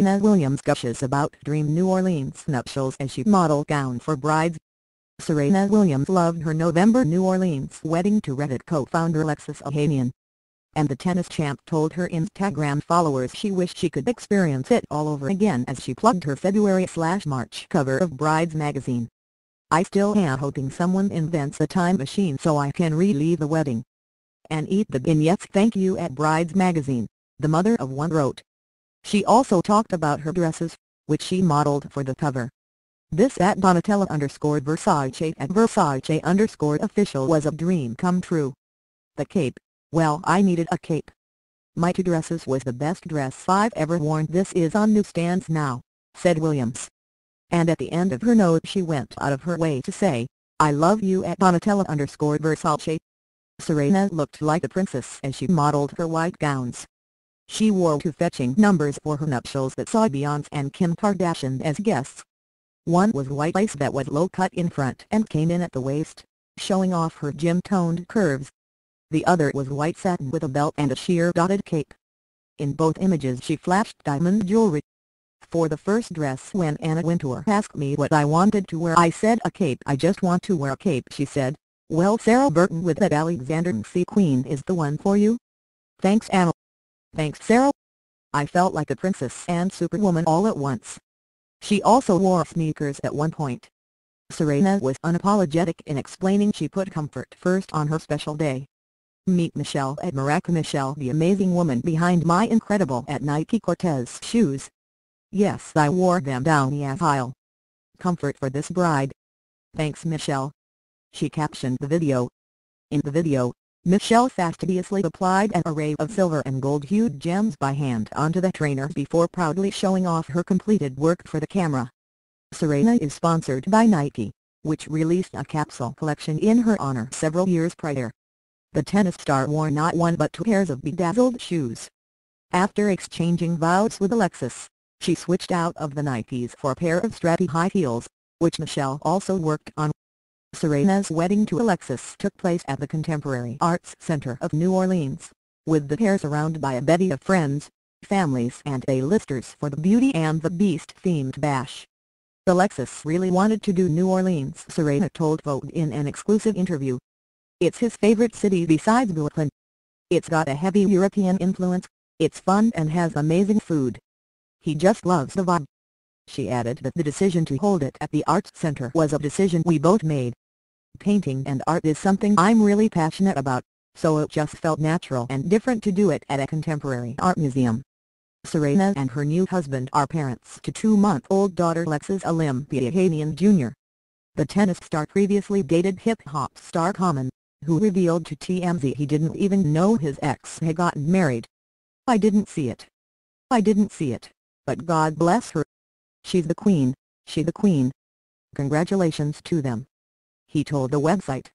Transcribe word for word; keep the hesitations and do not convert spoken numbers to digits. Serena Williams gushes about dream New Orleans nuptials as she model gown for Brides. Serena Williams loved her November New Orleans wedding to Reddit co-founder Alexis Ohanian. And the tennis champ told her Instagram followers she wished she could experience it all over again as she plugged her February-slash-March cover of Brides magazine. "I still am hoping someone invents a time machine so I can relive the wedding and eat the beignets, thank you," at Brides magazine, the mother of one wrote. She also talked about her dresses, which she modeled for the cover. This at Donatella underscore Versace at Versace underscore official was a dream come true. The cape. Well, I needed a cape. "My two dresses was the best dress I've ever worn. This is on newsstands now," said Williams. And at the end of her note she went out of her way to say, "I love you" at Donatella underscore Versace. Serena looked like a princess as she modeled her white gowns. She wore two fetching numbers for her nuptials that saw Beyonce and Kim Kardashian as guests. One was white lace that was low-cut in front and came in at the waist, showing off her gym-toned curves. The other was white satin with a belt and a sheer dotted cape. In both images she flashed diamond jewelry. "For the first dress when Anna Wintour asked me what I wanted to wear, I said a cape. I just want to wear a cape," she said. "Well, Sarah Burton with that Alexander McQueen is the one for you. Thanks, Anna." "Thanks, Sarah. I felt like a princess and superwoman all at once." She also wore sneakers at one point. Serena was unapologetic in explaining she put comfort first on her special day. Meet Michelle at Maraca. Michelle, the amazing woman behind my incredible at Nike Cortez shoes. "Yes, I wore them down the aisle. Comfort for this bride. Thanks, Michelle," she captioned the video. In the video, Michelle fastidiously applied an array of silver and gold-hued gems by hand onto the trainer before proudly showing off her completed work for the camera. Serena is sponsored by Nike, which released a capsule collection in her honor several years prior. The tennis star wore not one but two pairs of bedazzled shoes. After exchanging vows with Alexis, she switched out of the Nikes for a pair of strappy high heels, which Michelle also worked on. Serena's wedding to Alexis took place at the Contemporary Arts Center of New Orleans, with the pair surrounded by a bevy of friends, families and A-listers for the Beauty and the Beast-themed bash. "Alexis really wanted to do New Orleans," Serena told Vogue in an exclusive interview. "It's his favorite city besides Brooklyn. It's got a heavy European influence, it's fun and has amazing food. He just loves the vibe." She added that the decision to hold it at the Arts Center was a decision we both made. "Painting and art is something I'm really passionate about, so it just felt natural and different to do it at a contemporary art museum." Serena and her new husband are parents to two-month-old daughter Alexis Olympia Ohanian Junior The tennis star previously dated hip-hop star Common, who revealed to T M Z he didn't even know his ex had gotten married. "I didn't see it. I didn't see it, but God bless her. She's the queen, she the queen. Congratulations to them," he told the website.